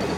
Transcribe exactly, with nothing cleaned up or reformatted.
No.